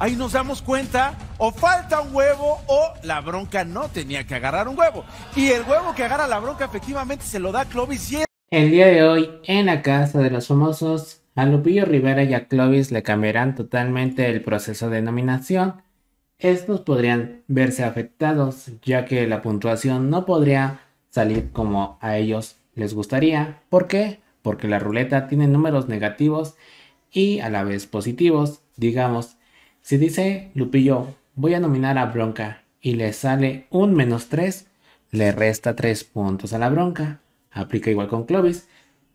ahí nos damos cuenta, o falta un huevo, o la bronca no tenía que agarrar un huevo. Y el huevo que agarra la bronca efectivamente se lo da a Clovis. El día de hoy, en La Casa de los Famosos, a Lupillo Rivera y a Clovis le cambiarán totalmente el proceso de nominación. Estos podrían verse afectados, ya que la puntuación no podría salir como a ellos les gustaría. ¿Por qué? Porque la ruleta tiene números negativos y a la vez positivos. Digamos, si dice Lupillo, voy a nominar a Bronca y le sale un -3, le resta 3 puntos a la Bronca. Aplica igual con Clovis.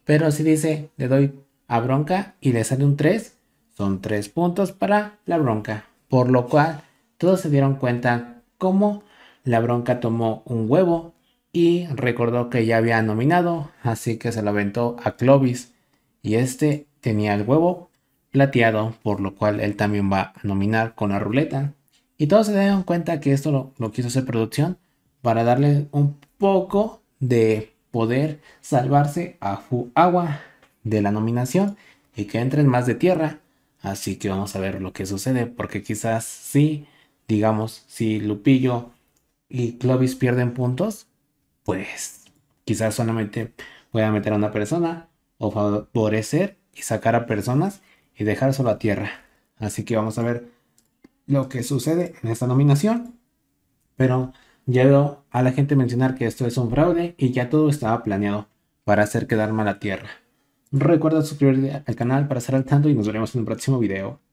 Pero si dice, le doy a Bronca y le sale un 3, son 3 puntos para la Bronca. Por lo cual, todos se dieron cuenta cómo la Bronca tomó un huevo y recordó que ya había nominado, así que se lo aventó a Clovis y este tenía el huevo plateado, por lo cual él también va a nominar con la ruleta. Y todos se dieron cuenta que esto lo quiso hacer producción para darle un poco de poder, salvarse a Fuagua de la nominación y que entren más de tierra. Así que vamos a ver lo que sucede, porque quizás sí, digamos, si Lupillo y Clovis pierden puntos, pues quizás solamente pueda meter a una persona o favorecer y sacar a personas y dejar solo a tierra. Así que vamos a ver lo que sucede en esta nominación. Pero ya veo a la gente mencionar que esto es un fraude y ya todo estaba planeado para hacer quedar mal a tierra. Recuerda suscribirte al canal para estar al tanto y nos veremos en un próximo video.